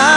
Kau